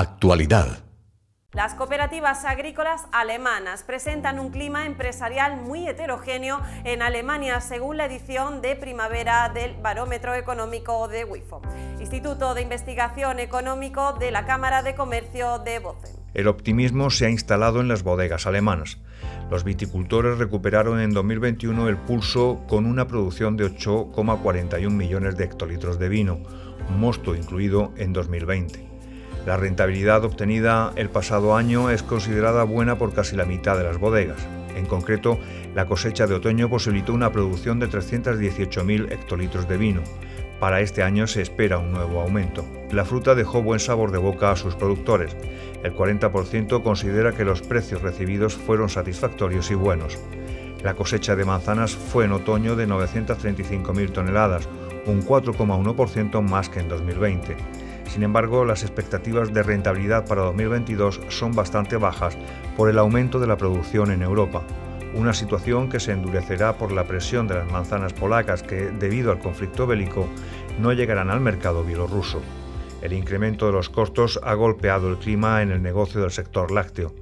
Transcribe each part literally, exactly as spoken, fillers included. Actualidad. Las cooperativas agrícolas alemanas presentan un clima empresarial muy heterogéneo en Alemania, según la edición de primavera del Barómetro Económico de WIFO, Instituto de Investigación Económico de la Cámara de Comercio de Bozen. El optimismo se ha instalado en las bodegas alemanas. Los viticultores recuperaron en dos mil veintiuno el pulso con una producción de ocho coma cuarenta y un millones de hectolitros de vino, mosto incluido, en dos mil veinte. La rentabilidad obtenida el pasado año es considerada buena por casi la mitad de las bodegas. En concreto, la cosecha de otoño posibilitó una producción de trescientos dieciocho mil hectolitros de vino. Para este año se espera un nuevo aumento. La fruta dejó buen sabor de boca a sus productores. El cuarenta por ciento considera que los precios recibidos fueron satisfactorios y buenos. La cosecha de manzanas fue en otoño de novecientas treinta y cinco mil toneladas, un cuatro coma uno por ciento más que en dos mil veinte. Sin embargo, las expectativas de rentabilidad para dos mil veintidós son bastante bajas por el aumento de la producción en Europa, una situación que se endurecerá por la presión de las manzanas polacas que, debido al conflicto bélico, no llegarán al mercado bielorruso. El incremento de los costos ha golpeado el clima en el negocio del sector lácteo.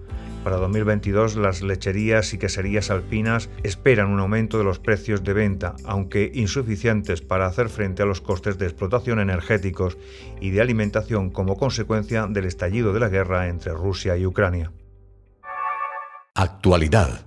Para dos mil veintidós, las lecherías y queserías alpinas esperan un aumento de los precios de venta, aunque insuficientes para hacer frente a los costes de explotación energéticos y de alimentación como consecuencia del estallido de la guerra entre Rusia y Ucrania. Actualidad.